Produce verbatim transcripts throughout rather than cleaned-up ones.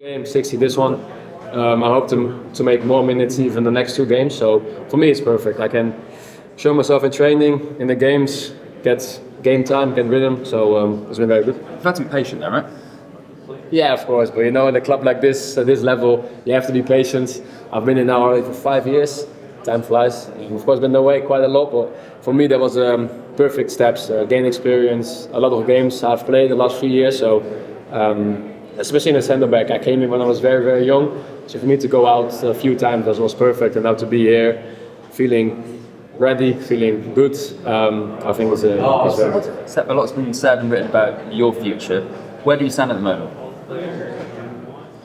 Game sixty, this one. Um, I hope to, to make more minutes even the next two games. So for me, it's perfect. I can show myself in training, in the games, get game time, get rhythm. So um, it's been very good. You've had some patience there, right? Yeah, of course. But you know, in a club like this, at this level, you have to be patient. I've been in our for five years. Time flies. And of course, been away quite a lot. But for me, that was um, perfect steps. Uh, gain experience, a lot of games I've played the last few years. So. Um, Especially in a centre back, I came in when I was very, very young. So for me to go out a few times was, was perfect, and now to be here, feeling ready, feeling good, um, I think it's a. Oh, it's so Seb, a lot's been said and written about your future. Where do you stand at the moment?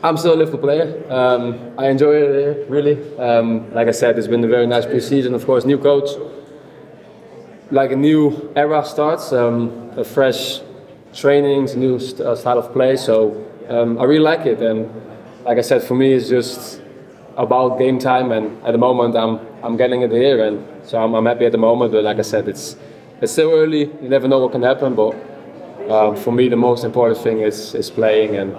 I'm still a Liverpool player. Um, I enjoy it here, really. Um, like I said, it's been a very nice pre-season. Of course, new coach, like a new era starts, um, a fresh trainings, new st uh, style of play. So. Um, I really like it, and like I said, for me it's just about game time. And at the moment, I'm I'm getting it here, and so I'm, I'm happy at the moment. But like I said, it's it's still early. You never know what can happen. But um, for me, the most important thing is is playing. And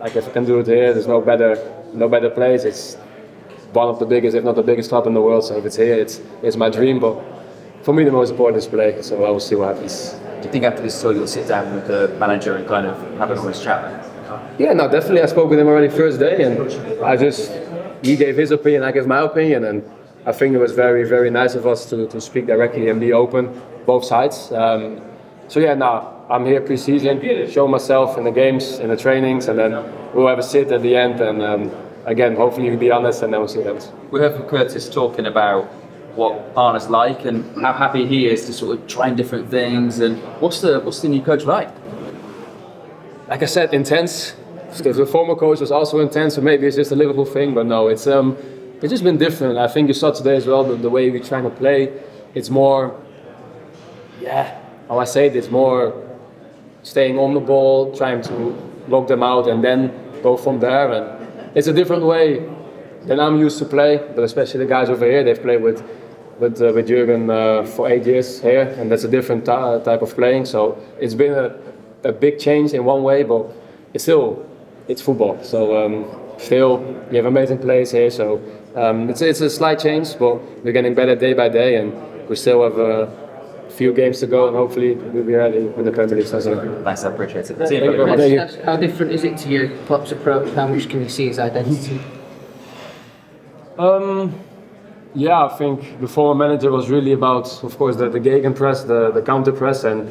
like if I can do it here, there's no better no better place. It's one of the biggest, if not the biggest club in the world. So if it's here, it's it's my dream. But for me, the most important is play. So I will see what happens. Do you think after this tour, you'll sit down with the manager and kind of have an honest chat? Yeah, no, definitely. I spoke with him already first day, and I just he gave his opinion, I gave my opinion, and I think it was very, very nice of us to, to speak directly and be open, both sides. Um, so yeah, now I'm here pre-season, show myself in the games, in the trainings, and then we'll have a sit at the end. And um, again, hopefully you'll be honest, and then we'll see that. We heard from Curtis talking about what Arne's like and how happy he is to sort of trying different things. And what's the what's the new coach like? Like I said, intense. The former coach was also intense, so maybe it's just a Liverpool thing, but no, it's um, it's just been different. I think you saw today as well, the, the way we're trying to play, it's more, yeah, how I say it, it's more staying on the ball, trying to lock them out and then go from there. And it's a different way than I'm used to play, but especially the guys over here, they've played with with, uh, with Jürgen uh, for eight years here, and that's a different type of playing, so it's been a, a big change in one way, but it's still, it's football, so um, still we have amazing players here. So um, it's it's a slight change, but we're getting better day by day, and we still have a few games to go, and hopefully we'll be ready with the Premier League. Thanks, I appreciate it. Thank you very much. Thank you. How different is it to your Klopp's approach? How much can you see his identity? Um, yeah, I think the former manager was really about, of course, the, the gegenpress, the the counter press, and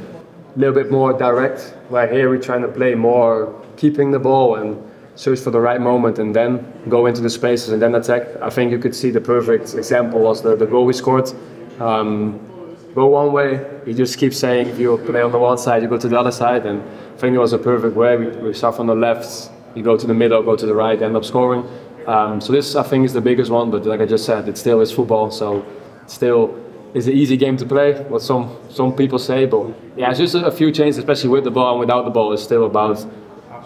a little bit more direct. Right here, we're trying to play more, keeping the ball and search for the right moment, and then go into the spaces and then attack. I think you could see the perfect example was the, the goal we scored. Um, go one way, you just keep saying if you play on the one side, you go to the other side, and I think it was a perfect way. We, we start from the left, you go to the middle, go to the right, end up scoring. Um, so this, I think, is the biggest one. But like I just said, it still is football, so still. It's an easy game to play, what some some people say, but yeah, it's just a few changes, especially with the ball and without the ball. It's still about,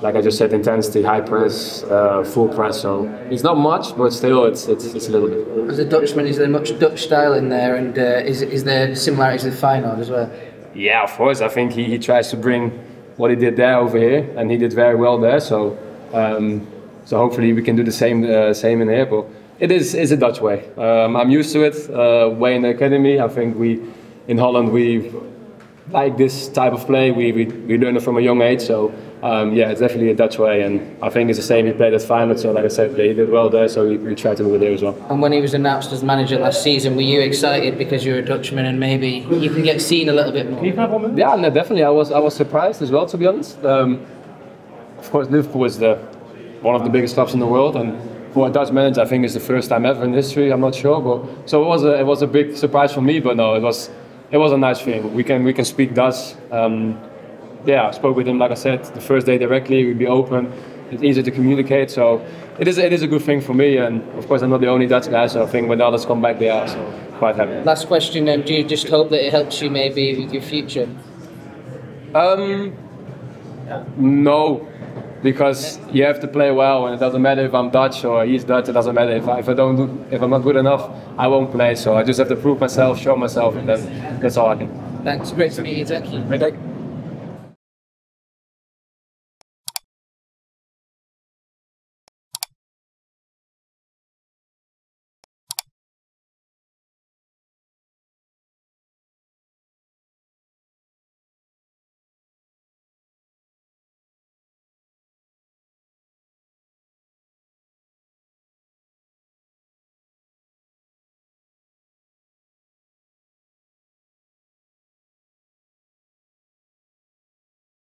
like I just said, intensity, high press, uh, full press. So it's not much, but still, it's it's, it's a little bit. As a Dutchman, is there much Dutch style in there, and uh, is is there similarities with Feyenoord as well? Yeah, of course. I think he, he tries to bring what he did there over here, and he did very well there. So um, so hopefully we can do the same uh, same in here, but. It is is a Dutch way. Um, I'm used to it. Uh, way in the academy, I think we, in Holland, we like this type of play. We we, we learn it from a young age. So um, yeah, it's definitely a Dutch way, and I think it's the same. He played at Feyenoord, so like I said, he did well there. So we, we tried to do it there as well. And when he was announced as manager last season, were you excited because you're a Dutchman and maybe you can get seen a little bit more? Yeah, no, definitely. I was I was surprised as well, to be honest. Um, of course, Liverpool is the one of the biggest clubs in the world, and. For a Dutch manager, I think it's the first time ever in history. I'm not sure, but so it was a it was a big surprise for me. But no, it was it was a nice thing. We can we can speak Dutch. Um, yeah, I spoke with him, like I said, the first day directly. We'd be open. It's easy to communicate. So it is it is a good thing for me. And of course, I'm not the only Dutch guy. So I think when the others come back, they are so quite happy. Last question. Um, do you just hope that it helps you maybe with your future? Um, no. Because you have to play well, and it doesn't matter if I'm Dutch or he's Dutch. It doesn't matter if I, if I don't do, if I'm not good enough, I won't play. So I just have to prove myself, show myself, and then that's all I can. Thanks, great to meet you. Thank you.